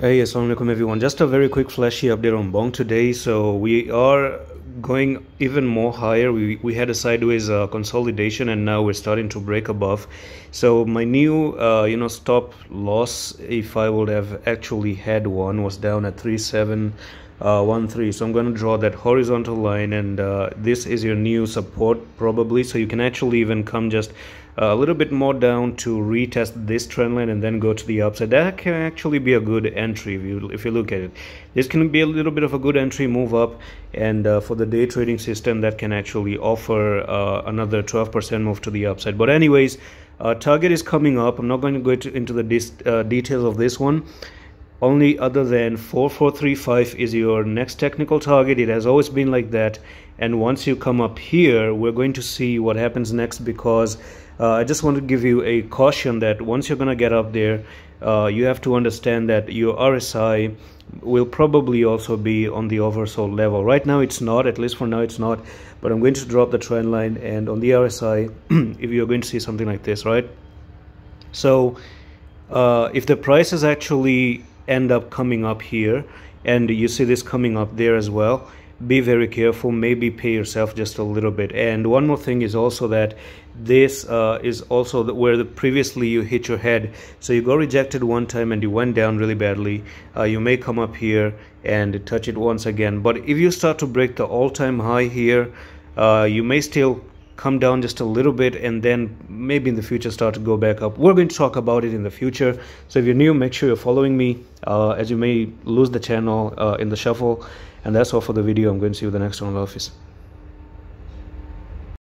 Hey, Assalamualaikum everyone. Just a very quick flashy update on BONK today. So we are going even more higher. We had a sideways consolidation, and now we're starting to break above. So my new stop loss, if I would have actually had one, was down at 3713. So I'm going to draw that horizontal line, and this is your new support probably. So you can actually even come just a little bit more down to retest this trend line and then go to the upside. That can actually be a good entry if you look at it. This can be a little bit of a good entry move up, and for the day trading system, that can actually offer another 12% move to the upside. But anyways, target is coming up. I'm not going to go into the details of this one. Only other than 4435 is your next technical target. It has always been like that, and once you come up here, we're going to see what happens next, because I just want to give you a caution that once you're going to get up there, you have to understand that your RSI will probably also be on the oversold level. Right now it's not, at least for now it's not, but I'm going to drop the trend line, and on the RSI if you're going to see something like this, right? So if the price is actually end up coming up here, and you see this coming up there as well, be very careful. Maybe pay yourself just a little bit. And one more thing is also that this is also where previously you hit your head. So you got rejected one time and you went down really badly. You may come up here and touch it once again, but if you start to break the all-time high here, you may still come down just a little bit, and then maybe in the future start to go back up. We're going to talk about it in the future. So if you're new, make sure you're following me, as you may lose the channel in the shuffle. And that's all for the video. I'm going to see you in the next one, office.